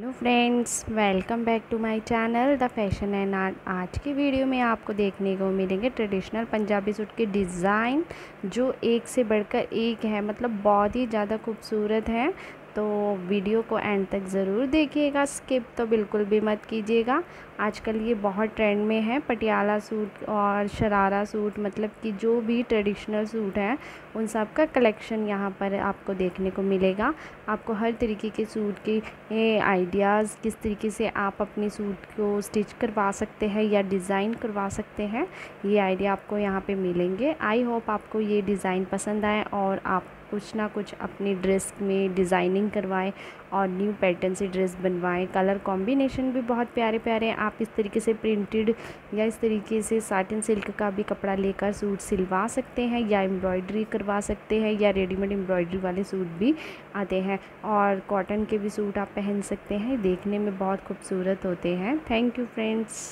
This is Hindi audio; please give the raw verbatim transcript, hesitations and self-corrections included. Hello friends, welcome back to my channel the fashion and art. आज की वीडियो में आपको देखने को मिलेंगे ट्रेडिशनल पंजाबी सूट के डिज़ाइन, जो एक से बढ़कर एक है, मतलब बहुत ही ज़्यादा खूबसूरत है। तो वीडियो को एंड तक ज़रूर देखिएगा, स्किप तो बिल्कुल भी मत कीजिएगा। आजकल ये बहुत ट्रेंड में है, पटियाला सूट और शरारा सूट, मतलब कि जो भी ट्रेडिशनल सूट है उन सब का कलेक्शन यहाँ पर आपको देखने को मिलेगा। आपको हर तरीके के सूट के आइडियाज़, किस तरीके से आप अपने सूट को स्टिच करवा सकते हैं या डिज़ाइन करवा सकते हैं, ये आइडिया आपको यहाँ पर मिलेंगे। आई होप आपको ये डिज़ाइन पसंद आए और आप कुछ ना कुछ अपनी ड्रेस में डिज़ाइनिंग करवाएं और न्यू पैटर्न से ड्रेस बनवाएं। कलर कॉम्बिनेशन भी बहुत प्यारे प्यारे हैं। आप इस तरीके से प्रिंटेड या इस तरीके से साटिन सिल्क का भी कपड़ा लेकर सूट सिलवा सकते हैं या एम्ब्रॉयडरी करवा सकते हैं, या रेडीमेड एम्ब्रॉयडरी वाले सूट भी आते हैं और कॉटन के भी सूट आप पहन सकते हैं। देखने में बहुत खूबसूरत होते हैं। Thank you friends.